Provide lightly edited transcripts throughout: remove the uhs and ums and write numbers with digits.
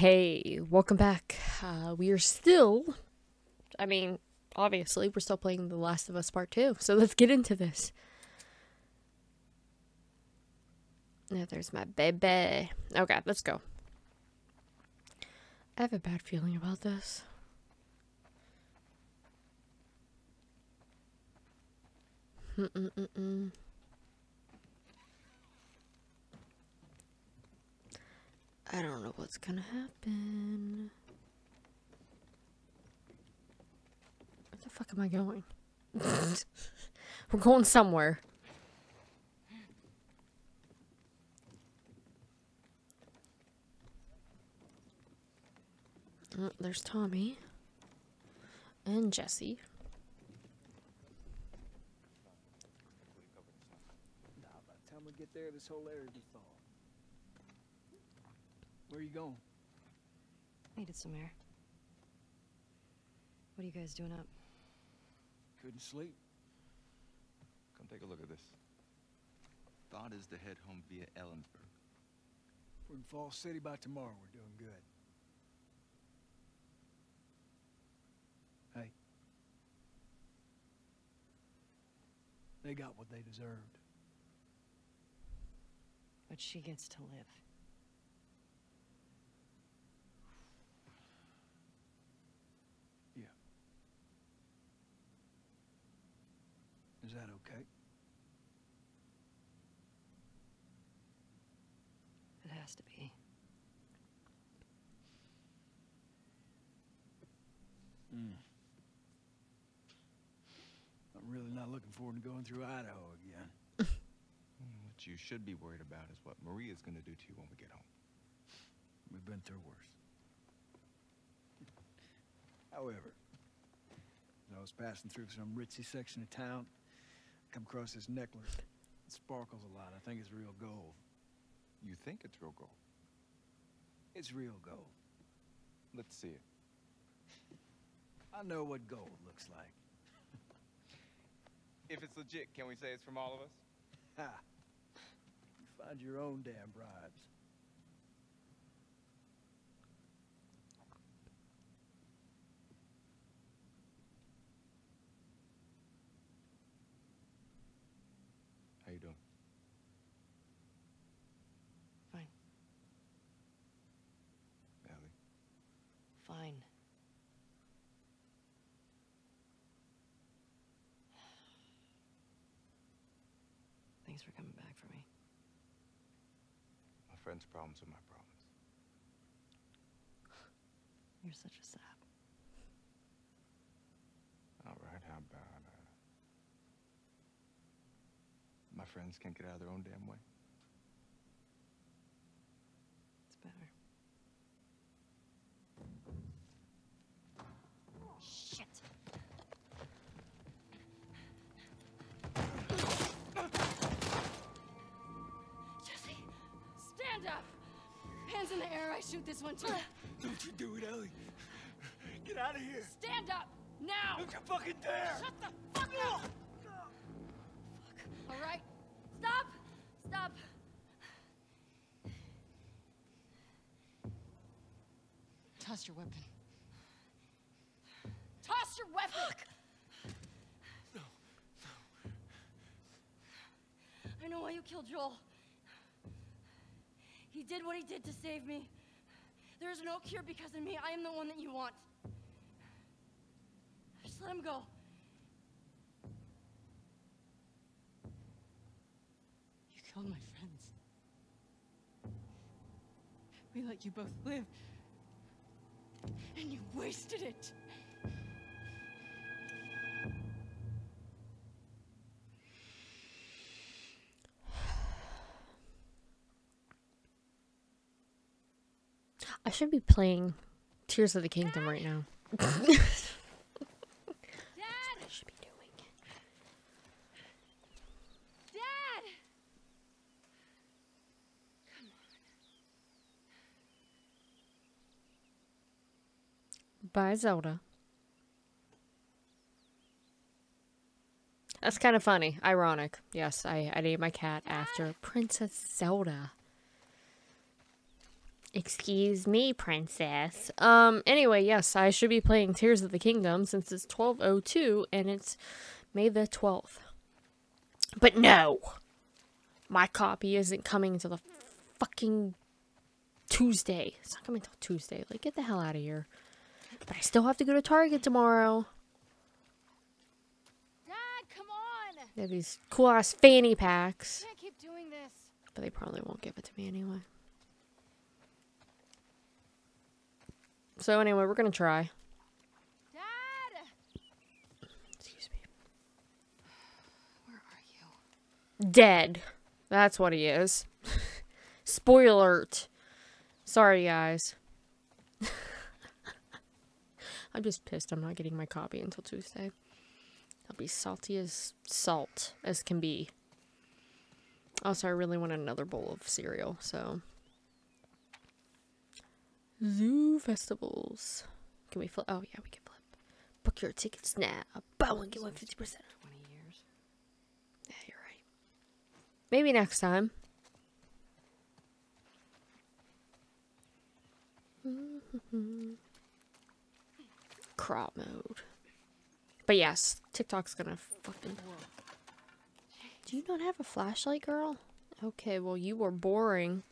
Hey, welcome back. We are still, I mean, obviously, we're still playing The Last of Us Part 2, so let's get into this. Now, there's my baby. Okay, let's go. I have a bad feeling about this. I don't know what's gonna happen. Where the fuck am I going? We're going somewhere. Oh, there's Tommy. And Jesse. Nah, by the time we get there, this whole area will be thawed. Where are you going? Needed some air. What are you guys doing up? Couldn't sleep. Come take a look at this. Thought is to head home via Ellensburg. We're in Fall City by tomorrow. We're doing good. Hey. They got what they deserved. But she gets to live. Is that okay? It has to be. I'm really not looking forward to going through Idaho again. What you should be worried about is what Maria's going to do to you when we get home. We've been through worse. However, as I was passing through some ritzy section of town, come across this necklace. It sparkles a lot. I think it's real gold. You think it's real gold? It's real gold. Let's see it. I know what gold looks like. If it's legit, can we say it's from all of us? Ha! You find your own damn bribes. Fine. Thanks for coming back for me. My friend's problems are my problems. You're such a sap. Alright, how about my friends can't get out of their own damn way? It's better. In the air, I shoot this one too. Don't you do it, Ellie. Get out of here. Stand up, now. Don't you fucking dare. Shut the fuck up. Fuck. All right. Stop. Stop. Toss your weapon. Toss your weapon. Fuck. No. No. I know why you killed Joel. He did what he did to save me. There is no cure because of me. I am the one that you want. Just let him go. You killed my friends. We let you both live. And you wasted it. I should be playing Tears of the Kingdom right now. That's what I should be doing. Dad! Come on. Bye, Zelda. That's kind of funny. Ironic. Yes, I named my cat after Princess Zelda. Excuse me, princess. Anyway, yes, I should be playing Tears of the Kingdom since it's 12:02 and it's May the 12th. But no! My copy isn't coming until the fucking Tuesday. It's not coming until Tuesday. Like, get the hell out of here. But I still have to go to Target tomorrow. Dad, come on! They have these cool-ass fanny packs. I keep doing this. But they probably won't give it to me anyway. So anyway, we're gonna try. Dad! Excuse me. Where are you? Dead. That's what he is. Spoiler alert. Sorry, guys. I'm just pissed I'm not getting my copy until Tuesday. I'll be salty as salt as can be. Also, I really want another bowl of cereal, so... Zoo festivals. Can we flip? Oh yeah, we can flip. Book your tickets now. Bow and get 150%. 20 years. Yeah, you're right. Maybe next time. Crop mode. But yes, TikTok's gonna fucking. Do you not have a flashlight, girl? Okay, well you were boring.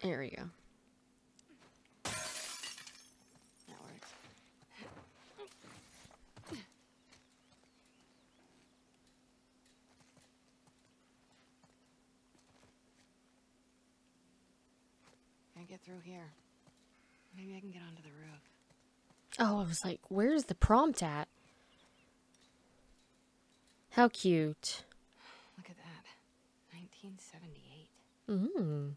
There we go. That works. Can't get through here. Maybe I can get onto the roof. Oh, I was like, where's the prompt at? How cute. Look at that. 1978. Mm-hmm.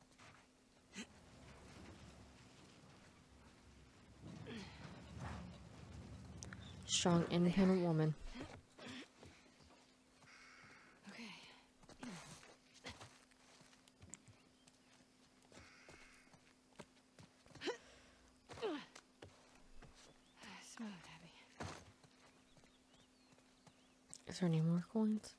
Strong, independent woman. Okay. Smooth, Abby. Is there any more coins?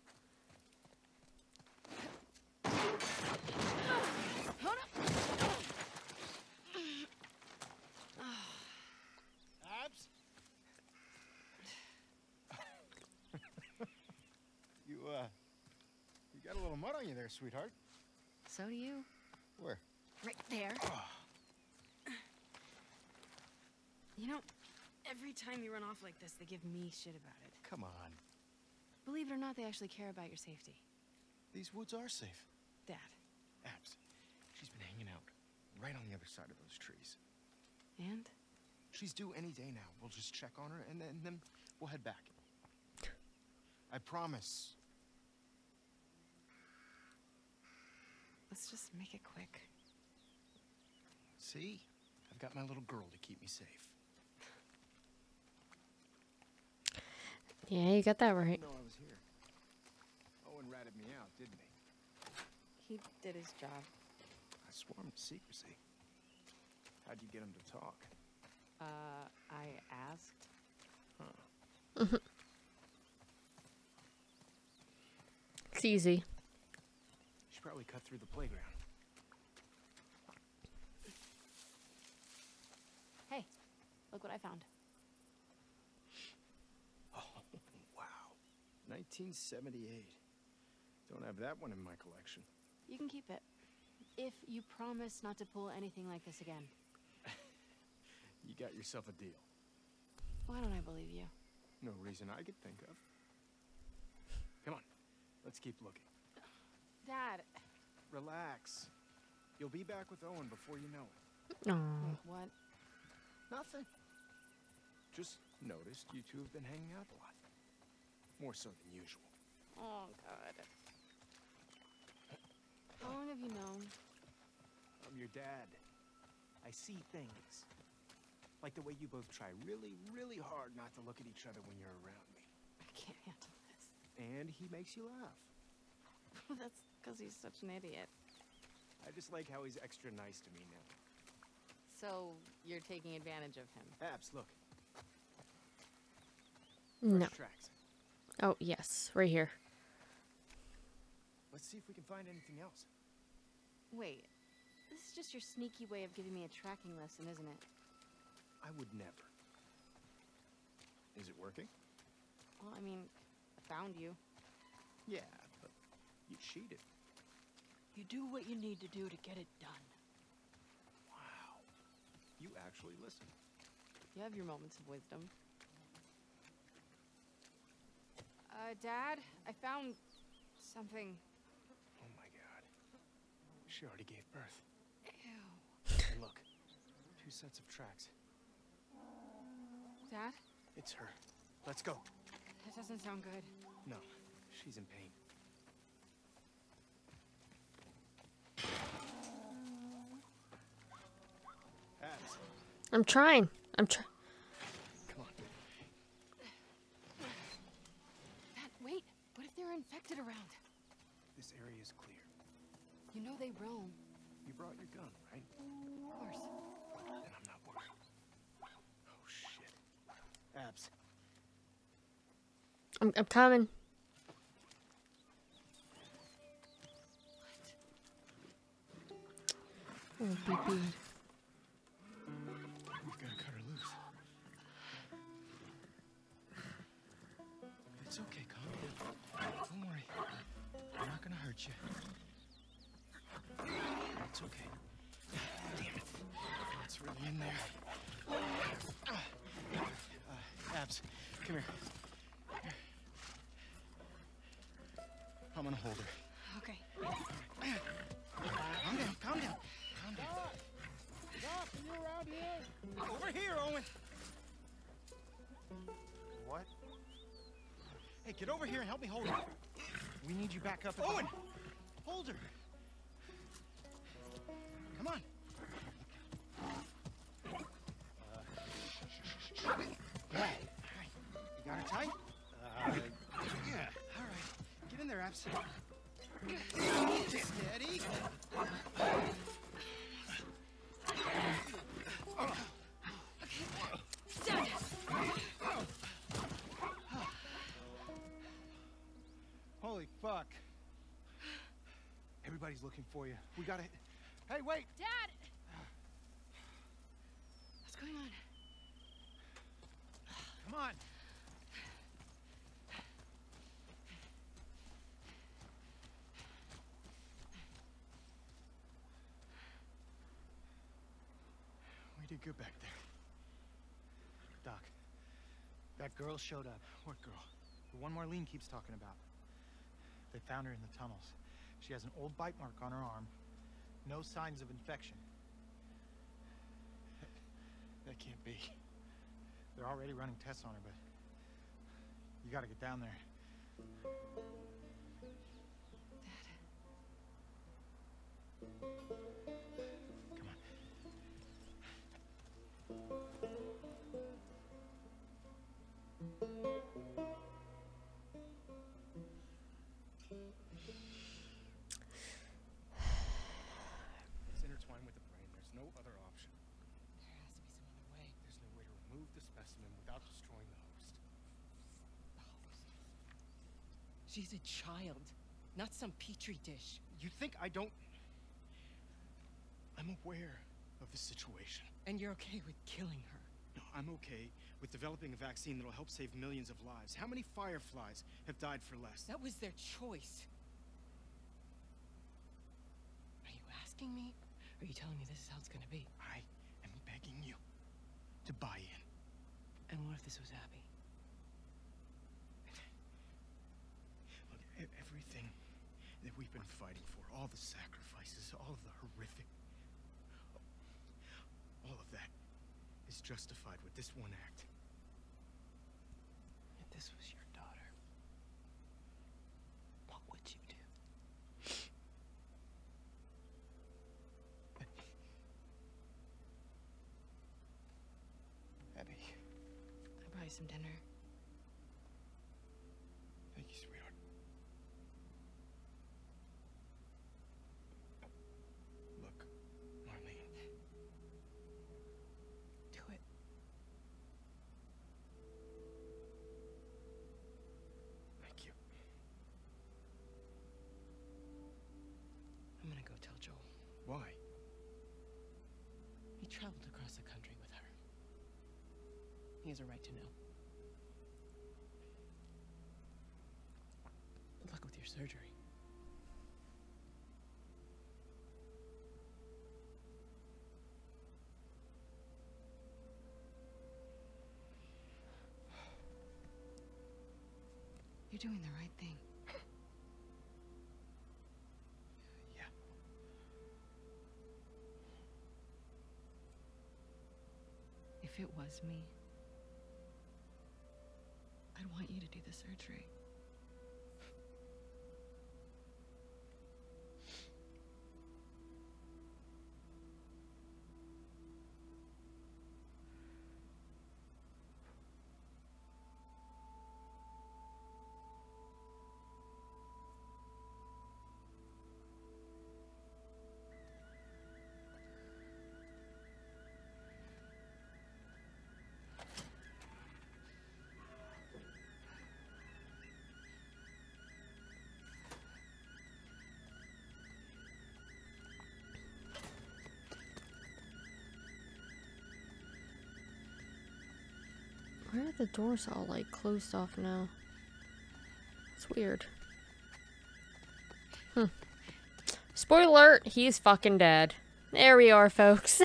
There, sweetheart. So do you. Where? Right there. Oh. You know, every time you run off like this, they give me shit about it. Come on. Believe it or not, they actually care about your safety. These woods are safe. Dad. Abs, she's been hanging out right on the other side of those trees. And? She's due any day now. We'll just check on her, and then we'll head back. I promise. Let's just make it quick. See? I've got my little girl to keep me safe. Yeah, you got that right. I didn't know I was here. Owen ratted me out, didn't he? He did his job. I swore him to secrecy. How'd you get him to talk? I asked. Huh. It's easy. Probably cut through the playground. Hey, look what I found. Oh, wow. 1978. Don't have that one in my collection. You can keep it. If you promise not to pull anything like this again. You got yourself a deal. Why don't I believe you? No reason I could think of. Come on, let's keep looking. Dad. Relax. You'll be back with Owen before you know it. No. What? Nothing. Just noticed you two have been hanging out a lot. More so than usual. Oh, God. How long have you known? I'm your dad. I see things. Like the way you both try really, really hard not to look at each other when you're around me. I can't handle this. And he makes you laugh. That's because he's such an idiot. I just like how he's extra nice to me now. So, you're taking advantage of him. Abs, look. No. Oh, yes. Right here. Let's see if we can find anything else. Wait. This is just your sneaky way of giving me a tracking lesson, isn't it? I would never. Is it working? Well, I mean, I found you. Yeah, but you cheated. You do what you need to do to get it done. Wow. You actually listen. You have your moments of wisdom. Dad, I found something. Oh my god. She already gave birth. Ew. Hey, look. 2 sets of tracks. Dad? It's her. Let's go. That doesn't sound good. No. She's in pain. I'm trying. Come on. Pat, wait. What if they're infected around? This area is clear. You know they roam. You brought your gun, right? Of course. Then I'm not worried. Oh shit. Abs. I'm coming. What? Oh, baby. It's okay. Damn it. It's really in there. Abs, come here. I'm gonna hold her. Okay. Calm down, calm down. Calm down. Doc, are you around here? Over here, Owen. What? Hey, get over here and help me hold her. We need you back up. Owen! Hold her! Come on! All right. You got her tight? Yeah. All right. Get in there, Abs. Steady. Holy fuck. Everybody's looking for you. We gotta... Hey, wait! Dad! What's going on? Come on! We did good back there. Doc, that girl showed up. What girl? The one Marlene keeps talking about. They found her in the tunnels. She has an old bite mark on her arm. No signs of infection. That can't be. They're already running tests on her, but... You gotta get down there. Dad. Come on. No other option. There has to be some other way. There's no way to remove the specimen without destroying the host. The host? She's a child, not some petri dish. You think I don't... I'm aware of the situation. And you're okay with killing her? No, I'm okay with developing a vaccine that'll help save millions of lives. How many Fireflies have died for less? That was their choice. Are you asking me? Are you telling me this is how it's gonna be? I am begging you to buy in. And what if this was Abby? Look, everything that we've been fighting for, all the sacrifices, all of the horrific... All of that is justified with this one act. If this was your daughter, what would you do? Some dinner. Thank you, sweetheart. traveled across the country with her. He has a right to know. Good luck with your surgery. You're doing the right thing. Yeah. If it was me, I'd want you to do the surgery. Why are the doors all, like, closed off now? It's weird. Spoiler alert, he's fucking dead. There we are, folks.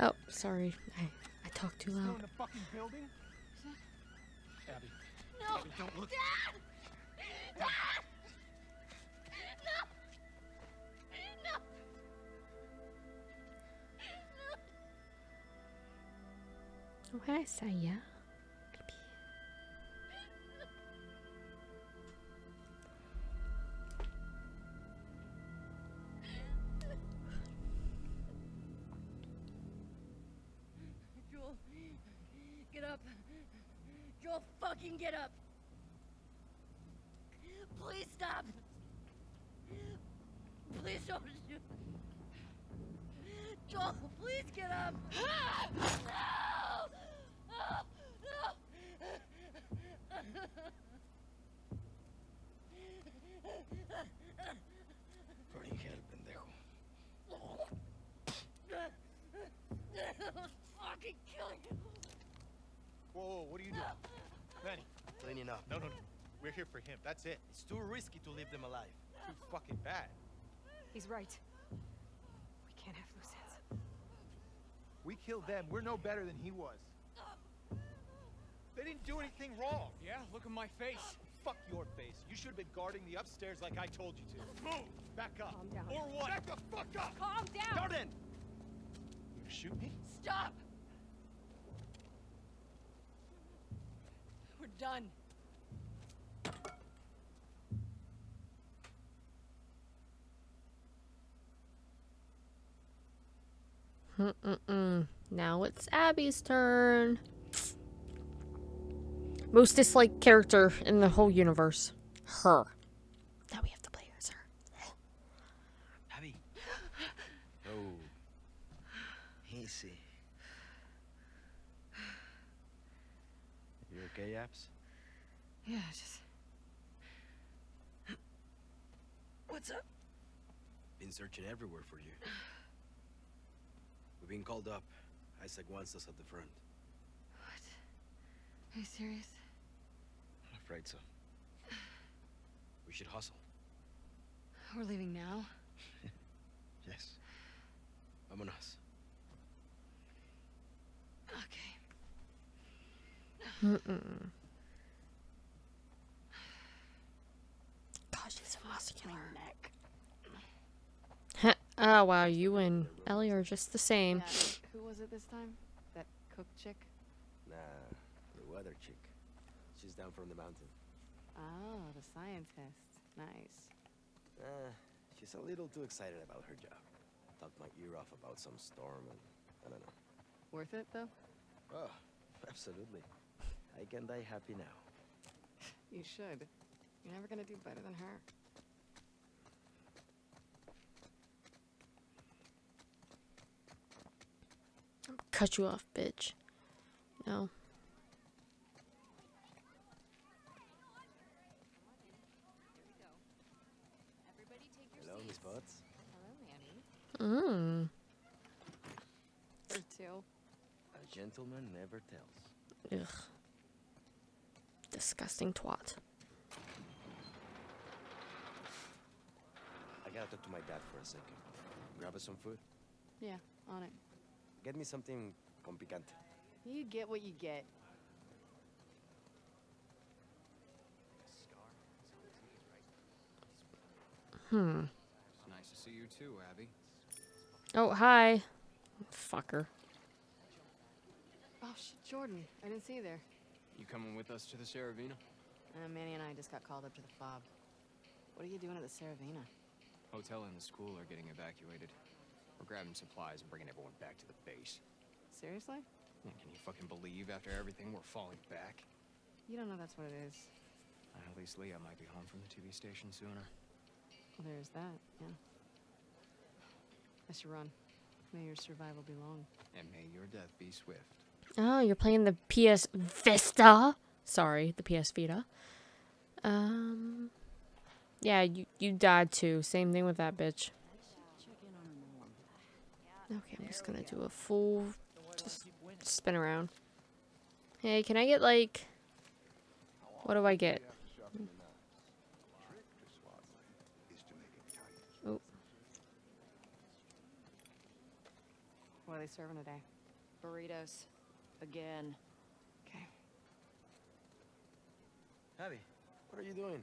Oh, sorry. I talked too loud. Still in the fucking building? Abby. No! Abby, don't look. Dad! Dad! Oh, hi, Saya. Joel, get up. Joel, fucking get up. Please stop. Please don't shoot. Joel, please get up. Whoa, what are you doing? Manny. Cleaning up. No, no, no. We're here for him. That's it. It's too risky to leave them alive. Too fucking bad. He's right. We can't have loose ends. We killed them. We're no better than he was. They didn't do anything wrong. Yeah, look at my face. Fuck your face. You should have been guarding the upstairs like I told you to. Move! Back up. Calm down. Or what? Back the fuck up! Calm down! Jordan! You shoot me? Stop! We're done. Now it's Abby's turn. Most disliked character in the whole universe. Her. Now we have to play as her. Abby. Oh. Easy. You okay, Abs? Yeah, just... What's up? Been searching everywhere for you. We've been called up. Isaac wants us at the front. What? Are you serious? I'm afraid so. We should hustle. We're leaving now? Yes. Vamonos. Okay. Gosh, it's a muscular neck. Oh wow, you and Ellie are just the same. Who was it this time? That cook chick? Nah, the weather chick. She's down from the mountain. Oh, the scientist. Nice. She's a little too excited about her job. Talked my ear off about some storm and I don't know. Worth it though? Oh, absolutely. I can die happy now. You should. You're never gonna do better than her. I'll cut you off, bitch. No. Hello, Miss Butts. Hello, Manny. gentleman never tells. Ugh. Disgusting twat. I gotta talk to my dad for a second. Grab us some food? Yeah, on it. Get me something con picante. You get what you get. Hmm. Nice to see you too, Abby. Oh, hi. Fucker. Oh, shit, Jordan. I didn't see you there. You coming with us to the Serevena? Manny and I just got called up to the FOB. What are you doing at the Serevena? Hotel and the school are getting evacuated. We're grabbing supplies and bringing everyone back to the base. Seriously? Yeah, can you fucking believe after everything we're falling back? You don't know that's what it is. At least Leah might be home from the TV station sooner. Well, there's that, yeah. I should run. May your survival be long. And may your death be swift. Oh, you're playing the PS Vista? Sorry, the PS Vita. Yeah, you died too. Same thing with that bitch. Okay, I'm just gonna do a full... just spin around. Hey, can I get, like... what do I get? Oh. What are they serving today? Burritos. Again. Okay. Abby, what are you doing?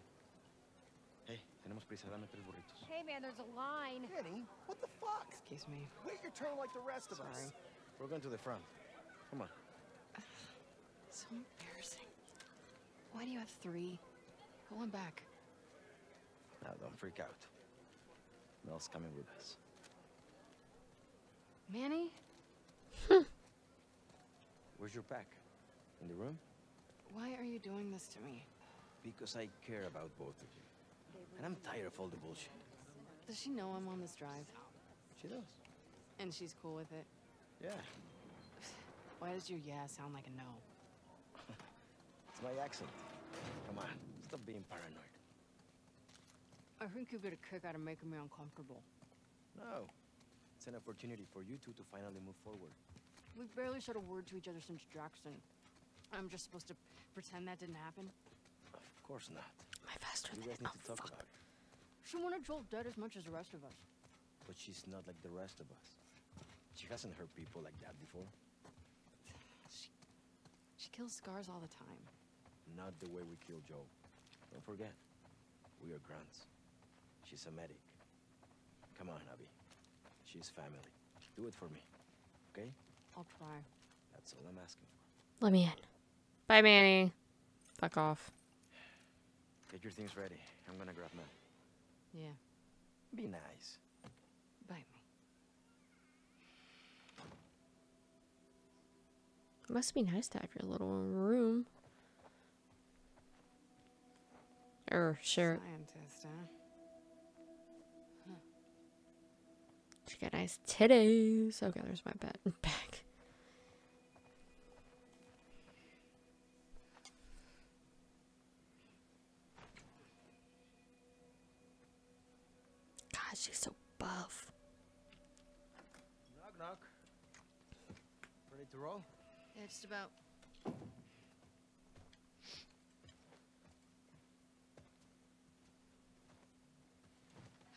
Hey, tenemos prisa, dame tres burritos. Hey man, there's a line. Danny, what the fuck? Excuse me. Wait your turn like the rest of us. We're going to the front. Come on. So embarrassing. Why do you have three? Go on back. Now don't freak out. Mel's coming with us. Manny? Where's your pack? In the room? Why are you doing this to me? Because I care about both of you. And I'm tired of all the bullshit. Does she know I'm on this drive? She does. And she's cool with it? Yeah. Why does your yeah sound like a no? It's my accent. Come on, stop being paranoid. I think you get a kick out of making me uncomfortable. No. It's an opportunity for you two to finally move forward. We barely said a word to each other since Jackson. I'm just supposed to pretend that didn't happen? Of course not. Am I faster than you guys need to talk about it. She wanted Joel dead as much as the rest of us. But she's not like the rest of us. She hasn't hurt people like that before. She kills scars all the time. Not the way we kill Joel. Don't forget, we are grunts. She's a medic. Come on, Abby. She's family. Do it for me, okay? I'll try. That's all I'm asking for. Let me in. Bye, Manny. Fuck off. Get your things ready. I'm gonna grab mine. Yeah. Be nice. Bite me. It must be nice to have your little room. Or share it. Scientist, huh? She got nice titties. Okay, there's my bed back. God, she's so buff. Knock, knock. Ready to roll? Yeah, just about.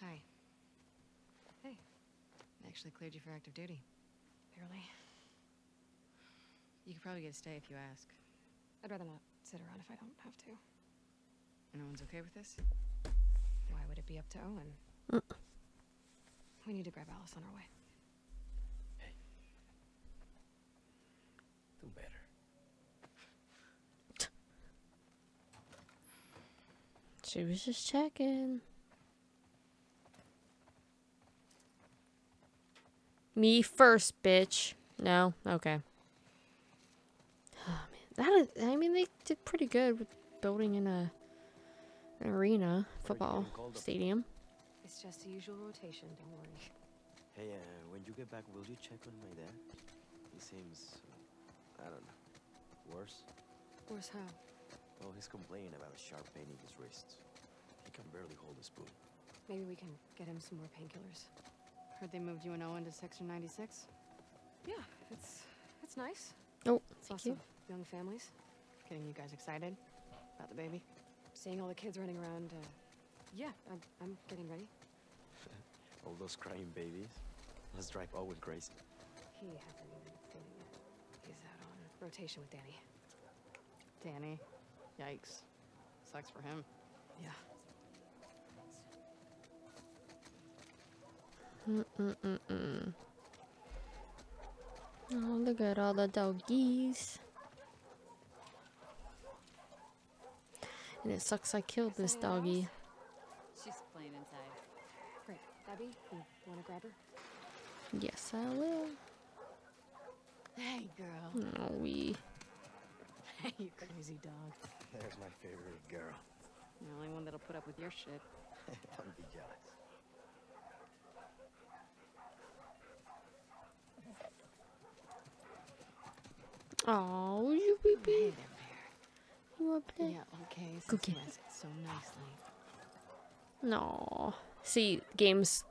Hi. Actually cleared you for active duty. Barely. You could probably get a stay if you ask. I'd rather not sit around if I don't have to. No one's okay with this? Why would it be up to Owen? We need to grab Alice on our way. Hey. Do better. She was just checking. Me first, bitch. No? Okay. Oh, man. That is, I mean, they did pretty good with building in an arena football stadium. It's just the usual rotation, don't worry. Hey, when you get back, will you check on my dad? He seems, I don't know, worse? Worse how? Well, he's complaining about a sharp pain in his wrists. He can barely hold a spoon. Maybe we can get him some more painkillers. Heard they moved you and Owen to Section 96? Yeah, it's That's nice. Oh, thank you. Young families. Getting you guys excited about the baby. Seeing all the kids running around. Yeah, I'm getting ready. All those crying babies. Let's drive Owen crazy. He hasn't even seen it. He's out on rotation with Danny. Danny? Yikes. Sucks for him. Yeah. Oh, look at all the doggies. And it sucks I killed this doggy. She's playing inside. Great. Abby, you want to grab her? Yes, I will. Hey, girl. Oh, we. Hey, you crazy dog. There's my favorite girl. The only one that'll put up with your shit. Don't be jealous. Oh, you baby. You want to play? Yeah, okay. Cookie. So nicely. No. See, games.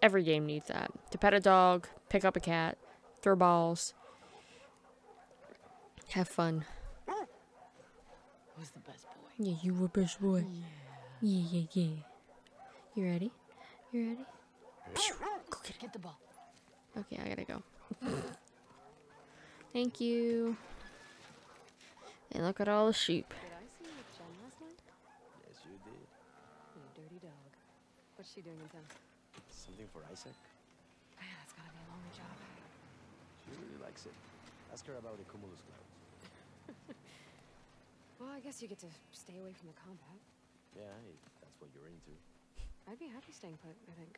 Every game needs that. To pet a dog, pick up a cat, throw balls, have fun. Was the best boy. Yeah, you were best boy. Yeah, yeah, yeah. You ready? You ready? Go get it. Get the ball. Okay, I gotta go. Thank you. And look at all the sheep. Did I see you with Jen last night? Yes, you did. You dirty dog. What's she doing in town? Something for Isaac? Yeah, that's gotta be a lonely job. She really likes it. Ask her about the cumulus clouds. Well, I guess you get to stay away from the combat. Yeah, if that's what you're into. I'd be happy staying put, I think.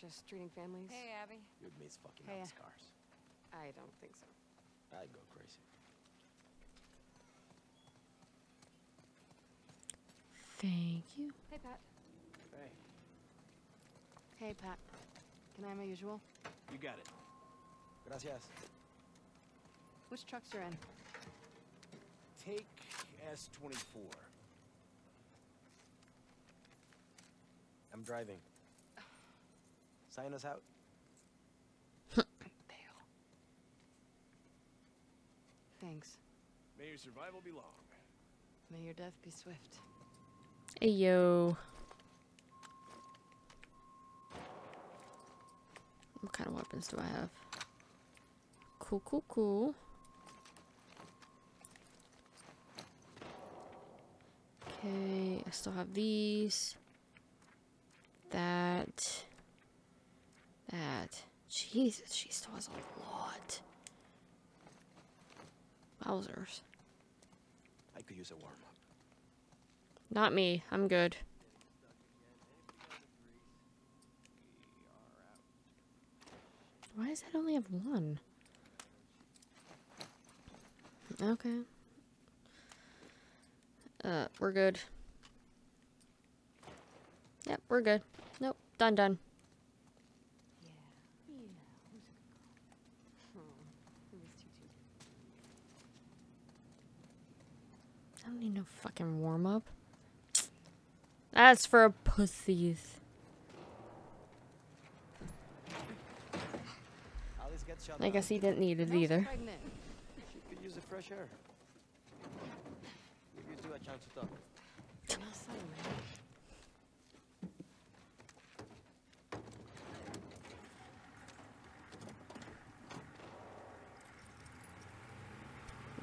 Just treating families. Hey, Abby. You'd miss fucking out scars. I don't think so. I'd go crazy. Thank you. Hey, Pat. Hey. Hey, Pat. Can I have my usual? You got it. Gracias. Which trucks are in? Take S24. I'm driving. Sign us out. Thanks. May your survival be long. May your death be swift. Hey, yo. What kind of weapons do I have? Cool, cool, cool. Okay, I still have these. That. Jesus, she still has a lot. Wowzers. I could use a warm up. Not me. I'm good. Why does that only have one? Okay. We're good. Yep, we're good. Nope, done. I don't need no fucking warm up. That's for pussies. I guess he didn't need it either. She could use the fresh air. Give you two a chance to talk.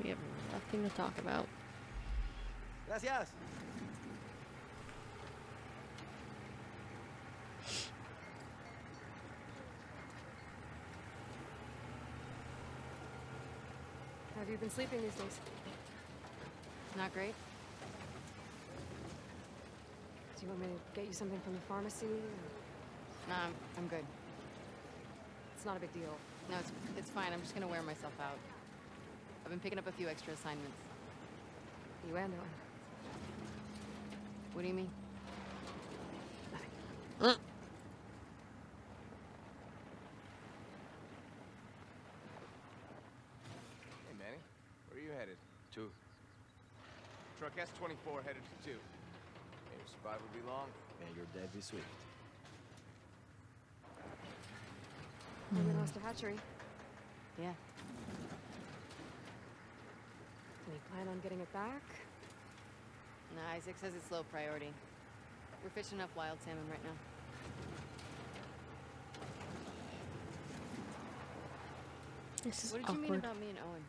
We have nothing to talk about. Gracias. Have you been sleeping these days? Not great. Do you want me to get you something from the pharmacy? Or? No, I'm good. It's not a big deal. No, it's fine. I'm just gonna wear myself out. I've been picking up a few extra assignments. You and Owen. What do you mean? Nothing. Hey, Manny. Where are you headed? Two. Truck S24 headed to 2. May your survival be long. May your death be swift. And we lost a hatchery. Yeah. Can you plan on getting it back? No, Isaac says it's low priority. We're fishing up wild salmon right now. This is awkward. What did you mean about me and Owen?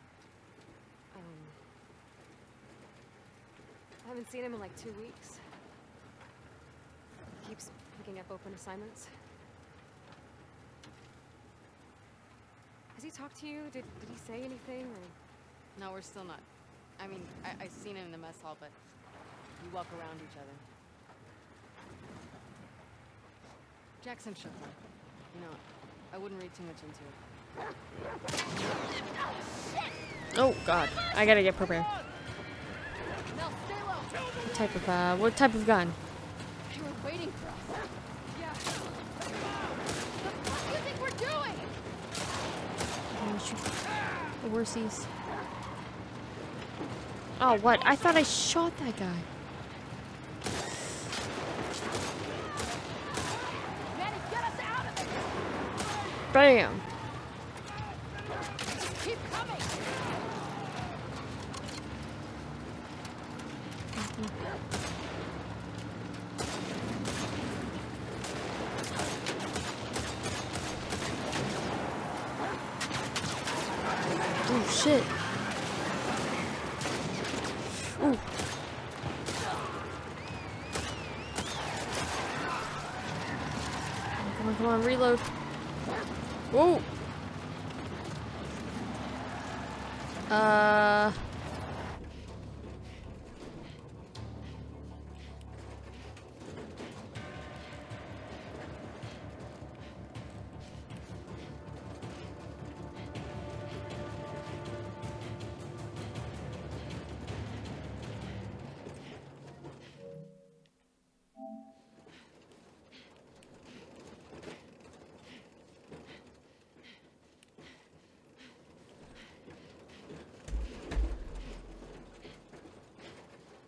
I haven't seen him in like 2 weeks. He keeps picking up open assignments. Has he talked to you? Did he say anything? Or... No, we're still not. I mean, I've seen him in the mess hall, but we walk around each other. Jackson shook me. You know, I wouldn't read too much into it. Oh, God. I gotta get prepared. What type of gun? They were waiting for us. Yeah. What do you think we're doing? The worsies. Oh, what? I thought I shot that guy. Manny, get us out of it! Bam! Keep coming! Oh, shit. Ooh. Come on, reload. Whoa.